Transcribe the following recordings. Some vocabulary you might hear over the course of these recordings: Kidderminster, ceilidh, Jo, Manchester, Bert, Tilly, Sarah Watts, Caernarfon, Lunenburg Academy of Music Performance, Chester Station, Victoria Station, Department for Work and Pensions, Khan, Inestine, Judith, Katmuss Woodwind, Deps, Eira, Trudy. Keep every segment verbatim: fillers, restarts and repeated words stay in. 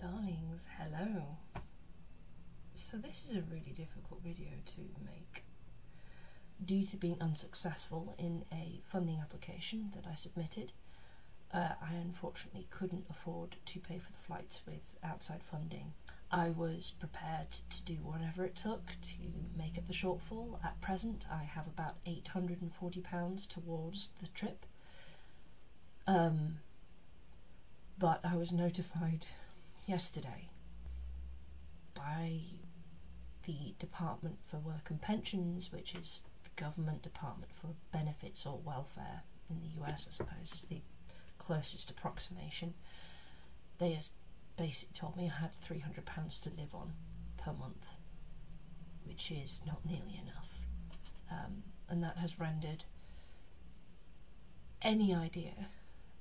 Darlings, hello. So this is a really difficult video to make due to being unsuccessful in a funding application that I submitted. Uh, I unfortunately couldn't afford to pay for the flights with outside funding. I was prepared to do whatever it took to make up the shortfall. At present, I have about eight hundred and forty pounds towards the trip. Um, but I was notified yesterday by the Department for Work and Pensions, which is the government department for benefits or welfare in the U S, I suppose, is the closest approximation. They basically told me I had three hundred pounds to live on per month, which is not nearly enough, um, and that has rendered any idea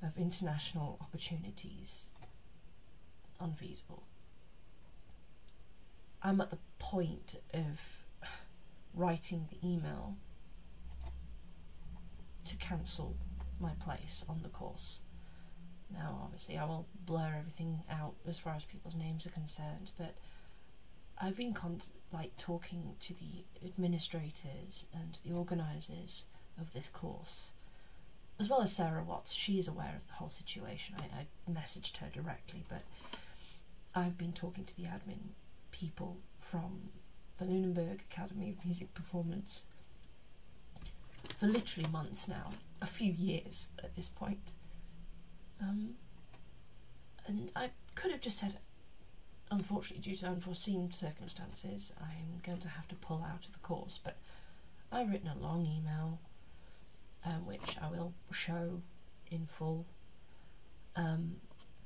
of international opportunities unfeasible. I'm at the point of writing the email to cancel my place on the course. Now, obviously, I will blur everything out as far as people's names are concerned, but I've been con like talking to the administrators and the organisers of this course, as well as Sarah Watts. She is aware of the whole situation. I, I messaged her directly, but I've been talking to the admin people from the Lunenburg Academy of Music Performance for literally months now, a few years at this point. Um, and I could have just said, unfortunately, due to unforeseen circumstances, I'm going to have to pull out of the course, but I've written a long email, um, which I will show in full. Um,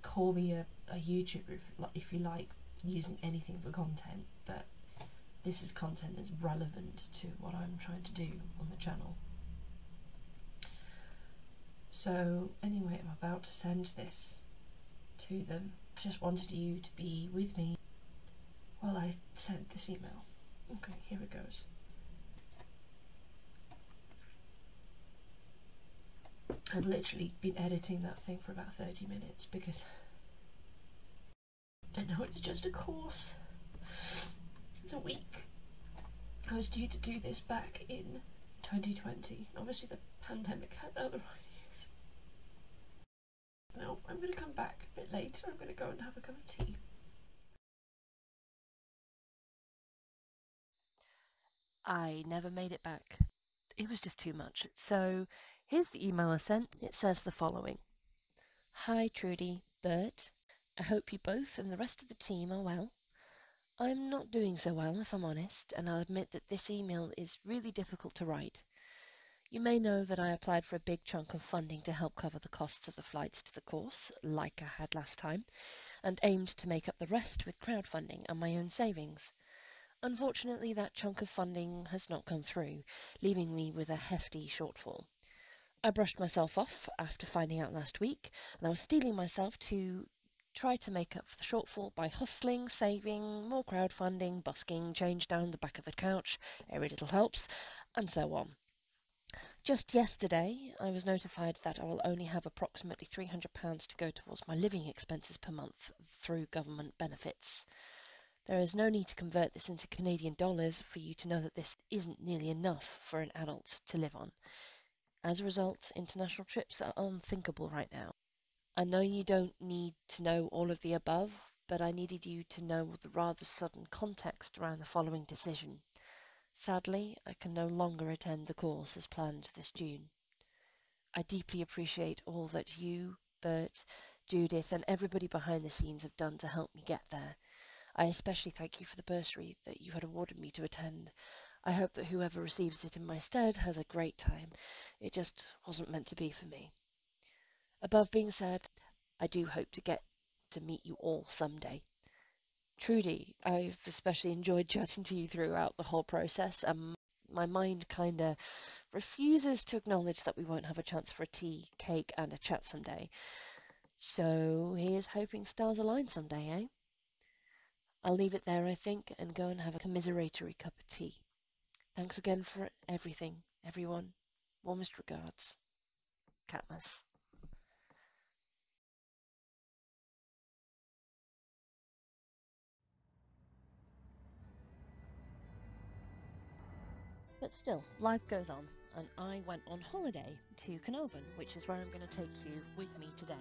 call me a, a YouTuber if, if you like, using anything for content, but this is content that's relevant to what I'm trying to do on the channel. So anyway, I'm about to send this to them. I just wanted you to be with me while I sent this email. Okay, here it goes. I've literally been editing that thing for about thirty minutes because I know it's just a course. It's a week. I was due to do this back in twenty twenty. Obviously the pandemic had other ideas. Now I'm going to come back a bit later. I'm going to go and have a cup of tea. I never made it back. It was just too much. So here's the email I sent. It says the following. Hi Trudy, Bert. I hope you both and the rest of the team are well. I'm not doing so well, if I'm honest, and I'll admit that this email is really difficult to write. You may know that I applied for a big chunk of funding to help cover the costs of the flights to the course, like I had last time, and aimed to make up the rest with crowdfunding and my own savings. Unfortunately, that chunk of funding has not come through, leaving me with a hefty shortfall. I brushed myself off after finding out last week, and I was steeling myself to try to make up for the shortfall by hustling, saving, more crowdfunding, busking, change down the back of the couch, every little helps, and so on. Just yesterday, I was notified that I will only have approximately three hundred pounds to go towards my living expenses per month through government benefits. There is no need to convert this into Canadian dollars for you to know that this isn't nearly enough for an adult to live on. As a result, international trips are unthinkable right now. I know you don't need to know all of the above, but I needed you to know the rather sudden context around the following decision. Sadly, I can no longer attend the course as planned this June. I deeply appreciate all that you, Bert, Judith, and everybody behind the scenes have done to help me get there. I especially thank you for the bursary that you had awarded me to attend. I hope that whoever receives it in my stead has a great time. It just wasn't meant to be for me. Above being said, I do hope to get to meet you all someday. Trudy, I've especially enjoyed chatting to you throughout the whole process, and my mind kinda refuses to acknowledge that we won't have a chance for a tea, cake, and a chat someday. So here's hoping stars align someday, eh? I'll leave it there, I think, and go and have a commiseratory cup of tea. Thanks again for everything, everyone. Warmest regards. Katmuss. But still, life goes on, and I went on holiday to Caernarfon, which is where I'm going to take you with me today.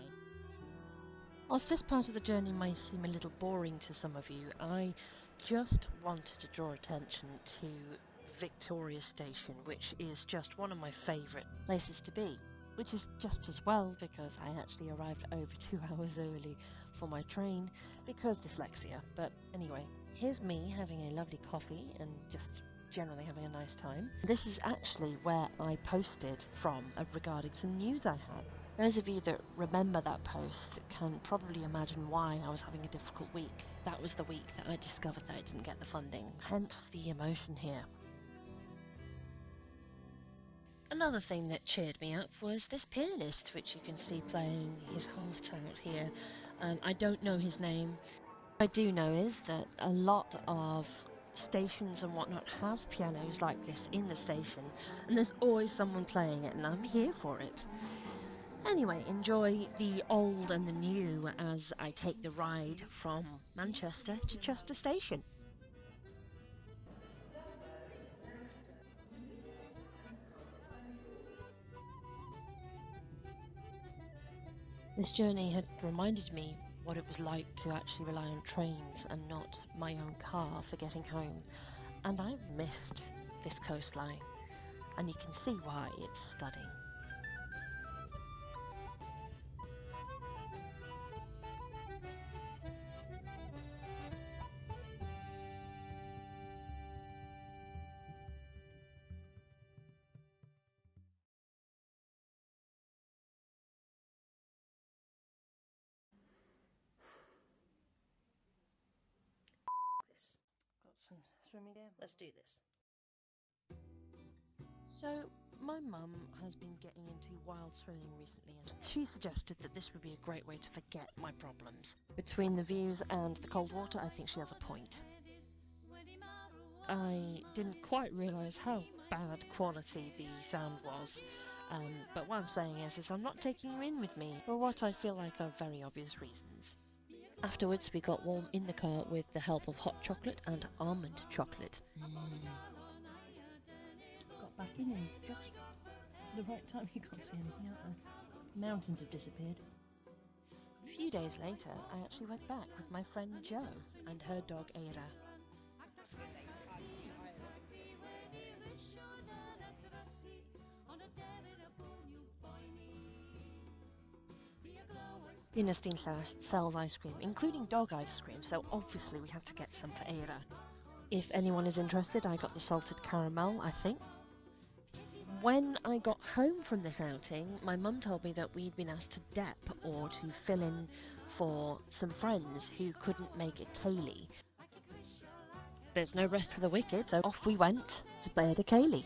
Whilst this part of the journey may seem a little boring to some of you, I just wanted to draw attention to Victoria Station, which is just one of my favourite places to be. Which is just as well, because I actually arrived over two hours early for my train because dyslexia. But anyway, here's me having a lovely coffee and just generally having a nice time. This is actually where I posted from uh, regarding some news I had. Those of you that remember that post can probably imagine why I was having a difficult week. That was the week that I discovered that I didn't get the funding, hence the emotion here. Another thing that cheered me up was this pianist, which you can see playing his heart out here. Um, I don't know his name. What I do know is that a lot of stations and whatnot have pianos like this in the station, and there's always someone playing it, and I'm here for it. Anyway, enjoy the old and the new as I take the ride from Manchester to Chester Station. This journey had reminded me what it was like to actually rely on trains and not my own car for getting home, and I missed this coastline, and you can see why. It's stunning. Some swimming game. Let's do this. So my mum has been getting into wild swimming recently, and she suggested that this would be a great way to forget my problems. Between the views and the cold water, I think she has a point. I didn't quite realise how bad quality the sound was, um, but what I'm saying is, is I'm not taking you in with me for what I feel like are very obvious reasons. Afterwards, we got warm in the car with the help of hot chocolate and almond chocolate. Mm. Got back in just the right time you got in. Yeah, the mountains have disappeared. A few days later, I actually went back with my friend Jo and her dog Eira. Inestine sells ice cream, including dog ice cream, so obviously we have to get some for Eira. If anyone is interested, I got the salted caramel, I think. When I got home from this outing, my mum told me that we'd been asked to dep, or to fill in for some friends who couldn't make a ceilidh. There's no rest for the wicked, so off we went to play at a ceilidh.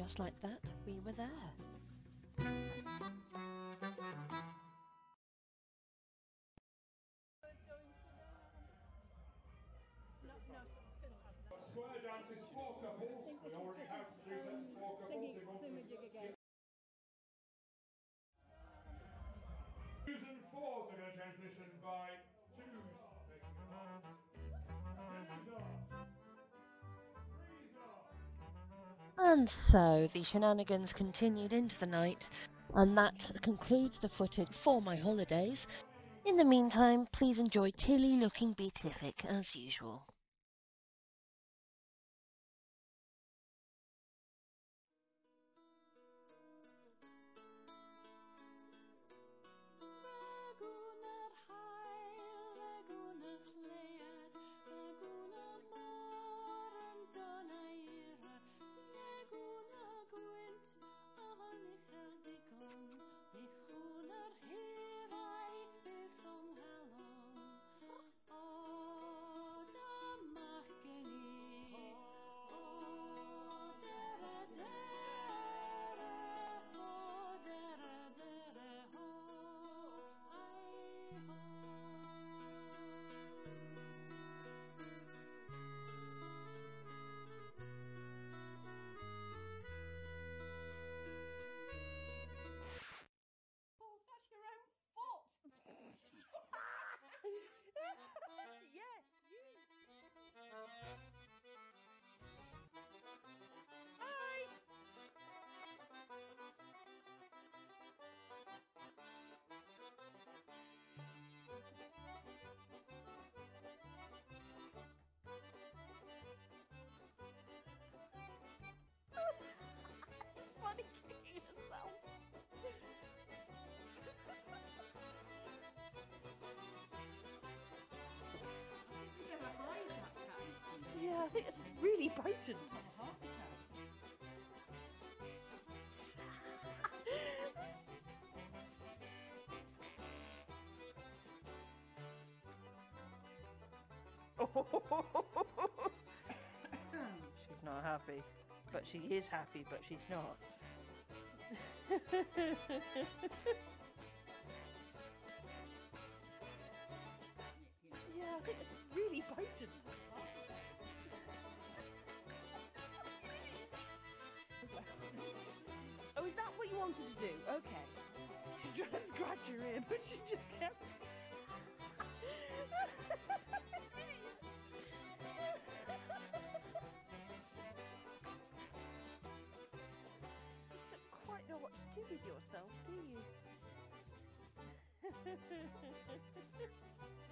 Just like that, we were there. Square dance is four couples. We already have three sets of four couples. Twos and fours in a transmission by twos. And so the shenanigans continued into the night, and that concludes the footage for my holidays. In the meantime, please enjoy Tilly looking beatific as usual. think it's really potent. She's not happy, but she is happy, but she's not. Yeah, I think it's really potent. Oh, is that what you wanted to do? Okay. She's trying to scratch her ear, but she just kept... What to do with yourself, do you?